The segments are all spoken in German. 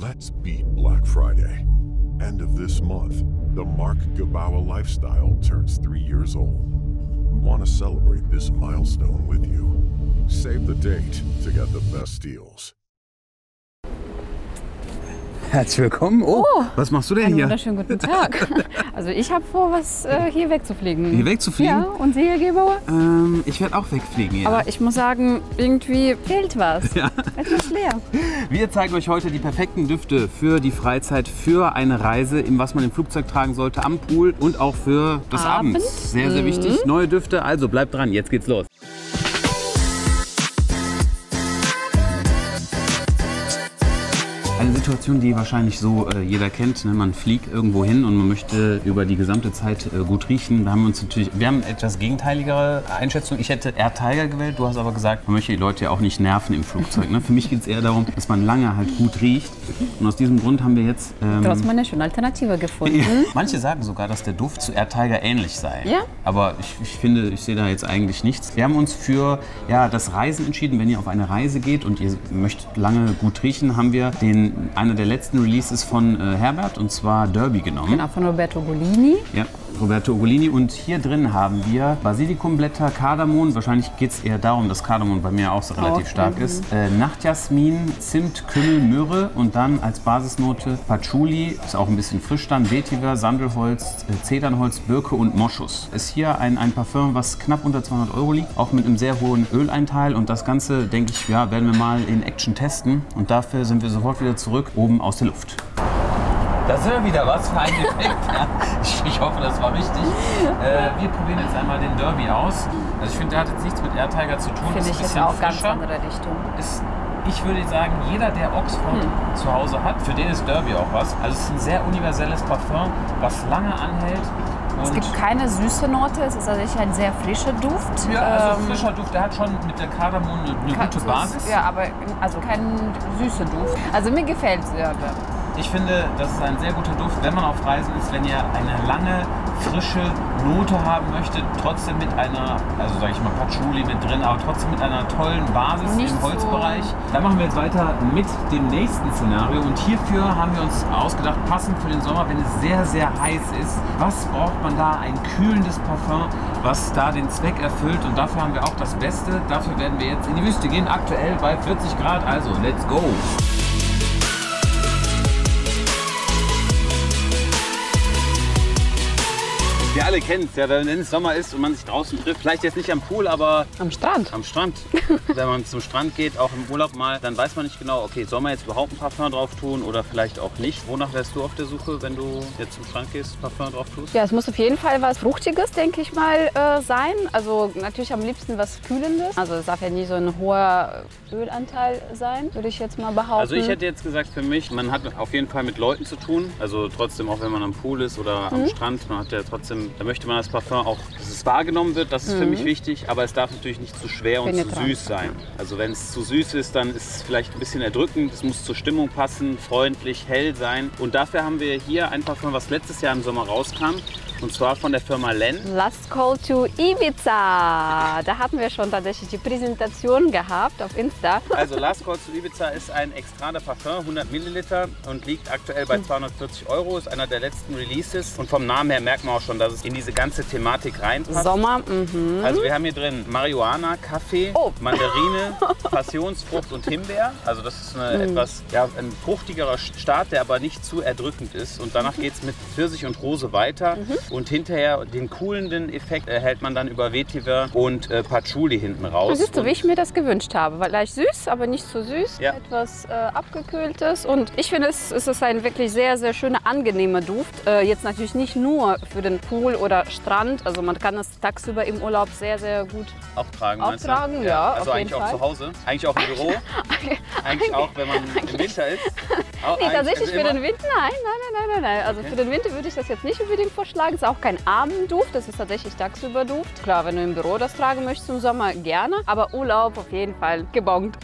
Let's beat Black Friday. End of this month, the Marc Gebauer lifestyle turns 3 years old. We want to celebrate this milestone with you. Save the date to get the best deals. Herzlich willkommen. Oh, was machst du denn hier? Einen wunderschönen guten Tag. Also ich habe vor, hier wegzufliegen. Hier wegzufliegen? Ja, und Sie, Herr Gebauer? Ich werde auch wegfliegen, ja. Aber ich muss sagen, irgendwie fehlt was. Ja. Es ist leer. Wir zeigen euch heute die perfekten Düfte für die Freizeit, für eine Reise, was man im Flugzeug tragen sollte, am Pool und auch für das Abend. Sehr, sehr wichtig. Neue Düfte, also bleibt dran, jetzt geht's los. Eine Situation, die wahrscheinlich so jeder kennt, ne? Man fliegt irgendwo hin und man möchte über die gesamte Zeit gut riechen. Da haben wir uns natürlich, wir haben etwas gegenteiligere Einschätzung. Ich hätte Air Tiger gewählt, du hast aber gesagt, man möchte die Leute ja auch nicht nerven im Flugzeug. Ne? Für mich geht es eher darum, dass man lange halt gut riecht und aus diesem Grund haben wir jetzt... trotzdem eine schöne Alternative gefunden. Manche sagen sogar, dass der Duft zu Air Tiger ähnlich sei. Ja. Aber ich finde, ich sehe da jetzt eigentlich nichts. Wir haben uns für das Reisen entschieden. Wenn ihr auf eine Reise geht und ihr möchtet lange gut riechen, haben wir den einer der letzten Releases von Herbert, und zwar Derby genommen. Genau, von Roberto Ugolini. Ja, Roberto Ugolini. Und hier drin haben wir Basilikumblätter, Kardamom. Wahrscheinlich geht es eher darum, dass Kardamom bei mir auch so relativ stark ist. Nachtjasmin, Zimt, Kümmel, Myrrhe und dann als Basisnote Patchouli, ist auch ein bisschen frisch dann, Vetiver, Sandelholz, Zedernholz, Birke und Moschus. Ist hier ein Parfüm, was knapp unter 200 € liegt, auch mit einem sehr hohen Öleinteil. Und das Ganze, denke ich, ja, werden wir mal in Action testen. Und dafür sind wir sofort wieder zurück, oben aus der Luft. Das ist ja wieder was für ein Effekt. Ich hoffe, das war richtig. Wir probieren jetzt einmal den Derby aus. Also ich finde, der hat jetzt nichts mit Air Tiger zu tun. Finde ich, ist auch frischer. Ganz andere Richtung. Ich würde sagen, jeder, der Oxford zu Hause hat, für den ist Derby auch was. Also es ist ein sehr universelles Parfum, was lange anhält. Es gibt keine süße Note, es ist also ein sehr frischer Duft. Ja, also frischer Duft, der hat schon mit der Kardamom eine gute Basis. Ja, aber also kein süßer Duft. Also mir gefällt es sehr. Ich finde, das ist ein sehr guter Duft, wenn man auf Reisen ist, wenn ihr eine lange, frische Note haben möchtet, trotzdem mit einer, also sage ich mal Patchouli mit drin, aber trotzdem mit einer tollen Basis im Holzbereich. So. Dann machen wir jetzt weiter mit dem nächsten Szenario und hierfür haben wir uns ausgedacht, passend für den Sommer, wenn es sehr, sehr heiß ist, was braucht man da? Ein kühlendes Parfum, was da den Zweck erfüllt, und dafür haben wir auch das Beste. Dafür werden wir jetzt in die Wüste gehen, aktuell bei 40 Grad, also let's go! Wir alle kennen es, ja, wenn es Sommer ist und man sich draußen trifft, vielleicht jetzt nicht am Pool, aber am Strand. Am Strand. Wenn man zum Strand geht, auch im Urlaub mal, dann weiß man nicht genau, okay, soll man jetzt überhaupt ein Parfum drauf tun oder vielleicht auch nicht. Wonach wärst du auf der Suche, wenn du jetzt zum Strand gehst, Parfum drauf tust? Ja, es muss auf jeden Fall was Fruchtiges, denke ich mal, sein. Also natürlich am liebsten was Kühlendes. Also es darf ja nie so ein hoher Ölanteil sein, würde ich jetzt mal behaupten. Also ich hätte jetzt gesagt, für mich, man hat auf jeden Fall mit Leuten zu tun. Also trotzdem, auch wenn man am Pool ist oder am Strand, man hat ja trotzdem, da möchte man das Parfum auch, dass es wahrgenommen wird, das ist für mich wichtig, aber es darf natürlich nicht zu schwer und zu süß sein. Also wenn es zu süß ist, dann ist es vielleicht ein bisschen erdrückend, es muss zur Stimmung passen, freundlich, hell sein. Und dafür haben wir hier ein Parfum, was letztes Jahr im Sommer rauskam, und zwar von der Firma Len. Last Call to Ibiza. Da hatten wir schon tatsächlich die Präsentation gehabt auf Insta. Also Last Call to Ibiza ist ein Extra de Parfum, 100 Milliliter und liegt aktuell bei 240 €, ist einer der letzten Releases. Und vom Namen her merkt man auch schon, dass es in diese ganze Thematik reinpasst. Sommer, Also wir haben hier drin Marihuana, Kaffee, Mandarine, Passionsfrucht und Himbeer. Also das ist eine etwas, ein fruchtigerer Start, der aber nicht zu erdrückend ist. Und danach geht es mit Pfirsich und Rose weiter. Und hinterher den kühlenden Effekt erhält man dann über Vetiver und Patchouli hinten raus. Das ist so, wie ich mir das gewünscht habe. Weil leicht süß, aber nicht zu süß. Ja. Etwas Abgekühltes. Und ich finde, es ist ein wirklich sehr, sehr schöner, angenehmer Duft. Jetzt natürlich nicht nur für den Pool oder Strand. Also man kann es tagsüber im Urlaub sehr, sehr gut auftragen. Ja, also eigentlich auch zu Hause, eigentlich auch im Büro, eigentlich auch, wenn man im Winter ist. Nee, tatsächlich für den Winter, nein. Also für den Winter würde ich das jetzt nicht unbedingt vorschlagen. Es ist auch kein Abendduft, das ist tatsächlich tagsüber Duft. Klar, wenn du im Büro das tragen möchtest im Sommer, gerne. Aber Urlaub auf jeden Fall gebongt.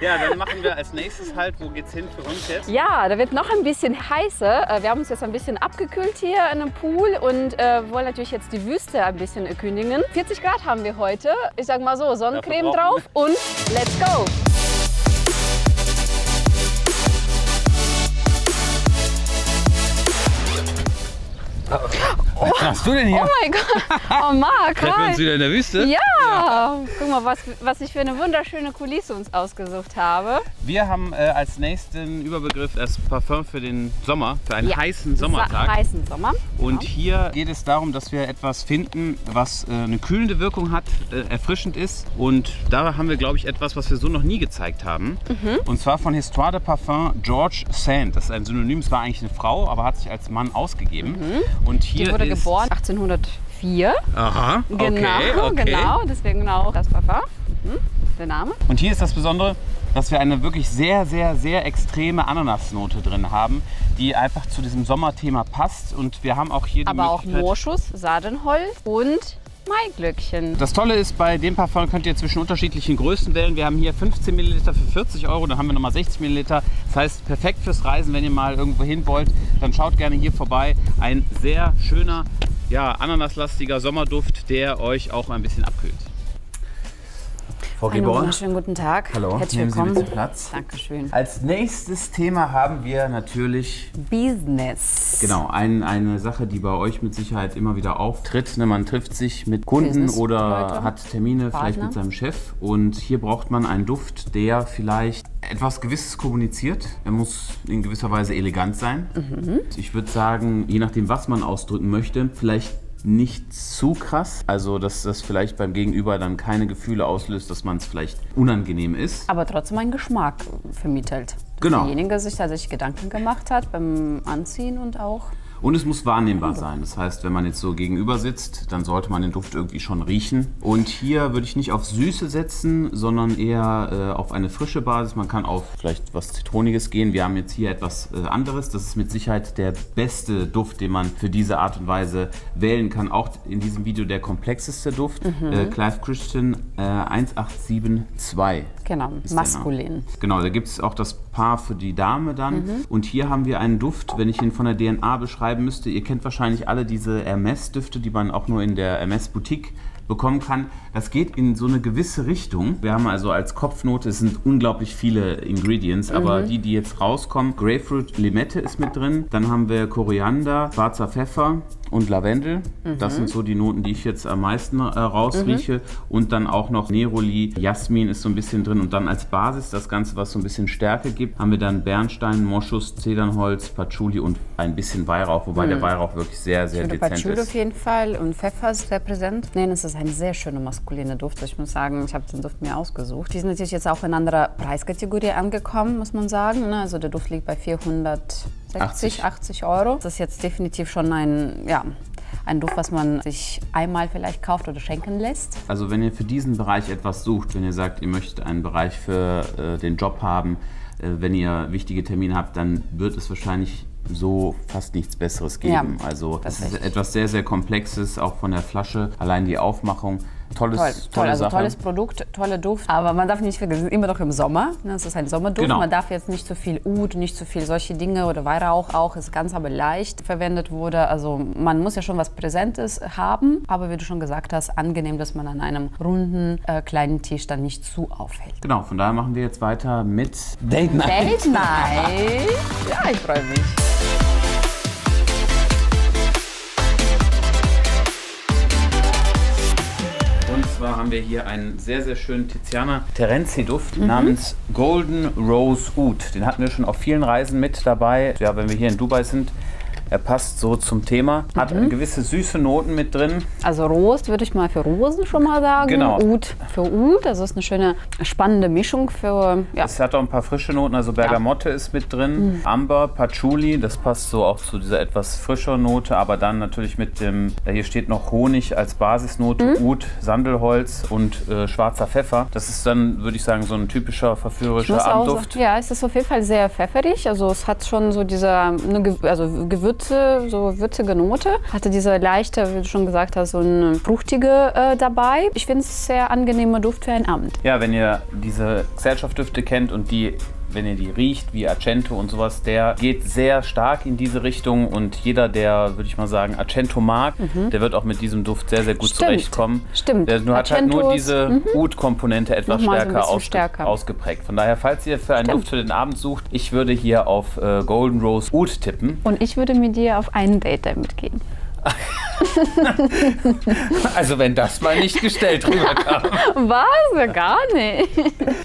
Ja, dann machen wir als nächstes halt, wo geht's hin für uns jetzt? Ja, da wird noch ein bisschen heißer. Wir haben uns jetzt ein bisschen abgekühlt hier in einem Pool und wollen natürlich jetzt die Wüste ein bisschen erkündigen. 40 Grad haben wir heute. Ich sag mal so, Sonnencreme drauf und let's go! machst du denn hier? Oh mein Gott, oh Marc, treffen wir uns wieder in der Wüste? Ja, ja. Guck mal, was ich für eine wunderschöne Kulisse uns ausgesucht habe. Wir haben als nächsten Überbegriff das Parfum für den Sommer, für einen heißen Sommertag. Heißen Sommer. Und hier geht es darum, dass wir etwas finden, was eine kühlende Wirkung hat, erfrischend ist. Und da haben wir, glaube ich, etwas, was wir so noch nie gezeigt haben. Mhm. Und zwar von Histoires de Parfums George Sand. Das ist ein Synonym, es war eigentlich eine Frau, aber hat sich als Mann ausgegeben. Mhm. Und hier die wurde geboren 1804. Aha, okay, genau, okay. Genau, deswegen genau auch das Parfum, der Name. Und hier ist das Besondere, dass wir eine wirklich sehr, sehr, sehr extreme Ananasnote drin haben, die einfach zu diesem Sommerthema passt. Und wir haben auch hier die Möglichkeit, auch Moschus, Sardenholz und Maiglöckchen. Das Tolle ist, bei dem Parfum könnt ihr zwischen unterschiedlichen Größen wählen. Wir haben hier 15 ml für 40 Euro, dann haben wir nochmal 60 ml. Das heißt, perfekt fürs Reisen, wenn ihr mal irgendwo hin wollt, dann schaut gerne hier vorbei. Ein sehr schöner, ja, ananaslastiger Sommerduft, der euch auch ein bisschen abkühlt. Frau Gebauer. Schönen guten Tag. Hallo. Herzlich willkommen. Nehmen Sie bitte Platz. Dankeschön. Als nächstes Thema haben wir natürlich Business. Genau, eine Sache, die bei euch mit Sicherheit immer wieder auftritt. Ne, man trifft sich mit Kunden oder hat Termine vielleicht mit seinem Chef. Und hier braucht man einen Duft, der vielleicht etwas Gewisses kommuniziert. Er muss in gewisser Weise elegant sein. Mhm. Ich würde sagen, je nachdem, was man ausdrücken möchte, vielleicht nicht zu krass, also dass das vielleicht beim Gegenüber dann keine Gefühle auslöst, dass man es vielleicht unangenehm ist. Aber trotzdem einen Geschmack vermittelt. Genau. Derjenige sich tatsächlich Gedanken gemacht hat beim Anziehen und auch. Und es muss wahrnehmbar sein. Das heißt, wenn man jetzt so gegenüber sitzt, dann sollte man den Duft irgendwie schon riechen. Und hier würde ich nicht auf Süße setzen, sondern eher auf eine frische Basis. Man kann auf vielleicht was Zitroniges gehen. Wir haben jetzt hier etwas anderes. Das ist mit Sicherheit der beste Duft, den man für diese Art und Weise wählen kann. Auch in diesem Video der komplexeste Duft. Mhm. Clive Christian 1872. Genau, maskulin. Genau, da gibt es auch das Paar für die Dame dann. Mhm. Und hier haben wir einen Duft, wenn ich ihn von der DNA beschreibe, müsste. Ihr kennt wahrscheinlich alle diese Hermes-Düfte, die man auch nur in der Hermes-Boutique bekommen kann. Das geht in so eine gewisse Richtung. Wir haben also als Kopfnote, es sind unglaublich viele Ingredients, aber die jetzt rauskommen, Grapefruit, Limette ist mit drin, dann haben wir Koriander, schwarzer Pfeffer und Lavendel. Mhm. Das sind so die Noten, die ich jetzt am meisten rausrieche. Und dann auch noch Neroli, Jasmin ist so ein bisschen drin. Und dann als Basis das Ganze, was so ein bisschen Stärke gibt, haben wir dann Bernstein, Moschus, Zedernholz, Patchouli und ein bisschen Weihrauch, wobei der Weihrauch wirklich sehr, sehr dezent Patchouli ist. Patchouli auf jeden Fall und Pfeffer ist sehr präsent. Nein, es ist ein sehr schöner maskuliner Duft. Ich muss sagen, ich habe den Duft mir ausgesucht. Die sind natürlich jetzt auch in anderer Preiskategorie angekommen, muss man sagen. Also der Duft liegt bei 460, 80 Euro. Das ist jetzt definitiv schon ein Duft, was man sich einmal vielleicht kauft oder schenken lässt. Also wenn ihr für diesen Bereich etwas sucht, wenn ihr sagt, ihr möchtet einen Bereich für den Job haben, wenn ihr wichtige Termine habt, dann wird es wahrscheinlich so fast nichts Besseres geben. Ja, also es ist etwas sehr, sehr Komplexes, auch von der Flasche, allein die Aufmachung. Tolles Produkt, toller Duft. Aber man darf nicht vergessen, immer noch im Sommer. Das ist ein Sommerduft. Genau. Man darf jetzt nicht zu viel Oud, nicht zu viel solche Dinge oder Weihrauch auch. Ist ganz aber leicht verwendet wurde. Also man muss ja schon was Präsentes haben. Aber wie du schon gesagt hast, angenehm, dass man an einem runden, kleinen Tisch dann nicht zu auffällt. Genau, von daher machen wir jetzt weiter mit Date Night. Date Night. Ja, ich freue mich. Haben wir hier einen sehr, sehr schönen Tiziana Terenzi-Duft namens Golden Rose Oud. Den hatten wir schon auf vielen Reisen mit dabei. Ja, wenn wir hier in Dubai sind, er passt so zum Thema. Hat gewisse süße Noten mit drin. Also Rose würde ich mal für Rosen schon mal sagen. Genau. Oud für Oud. Also ist eine schöne, spannende Mischung für... Ja. Es hat auch ein paar frische Noten. Also Bergamotte ist mit drin. Amber, Patchouli. Das passt so auch zu dieser etwas frischeren Note. Aber dann natürlich mit dem... Hier steht noch Honig als Basisnote. Oud, Sandelholz und schwarzer Pfeffer. Das ist dann, würde ich sagen, so ein typischer verführerischer Abendduft. Ja, es ist auf jeden Fall sehr pfefferig. Also es hat schon so diese... Gewürze, so würzige Note. Hatte diese leichte, wie du schon gesagt hast, so eine fruchtige dabei. Ich finde es sehr angenehmer Duft für einen Abend. Ja, wenn ihr diese Gesellschaftsdüfte kennt und die, wenn ihr die riecht, wie Acento und sowas, der geht sehr stark in diese Richtung und jeder, der, würde ich mal sagen, Acento mag, der wird auch mit diesem Duft sehr, sehr gut zurechtkommen. Stimmt. Der hat halt nur diese Oud-Komponente etwas stärker ausgeprägt. Von daher, falls ihr für einen Duft für den Abend sucht, ich würde hier auf Golden Rose Oud tippen. Und ich würde mit dir auf ein Date damit gehen. Also wenn das mal nicht gestellt rüberkam. Was? Ja, gar nicht.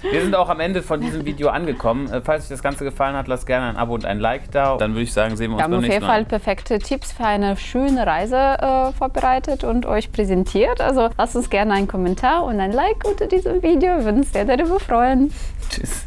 Wir sind auch am Ende von diesem Video angekommen. Falls euch das Ganze gefallen hat, lasst gerne ein Abo und ein Like da. Dann würde ich sagen, sehen wir uns beim nächsten Mal. Wir haben auf jeden Fall perfekte Tipps für eine schöne Reise vorbereitet und euch präsentiert. Also lasst uns gerne einen Kommentar und ein Like unter diesem Video. Wir würden uns sehr darüber freuen. Tschüss.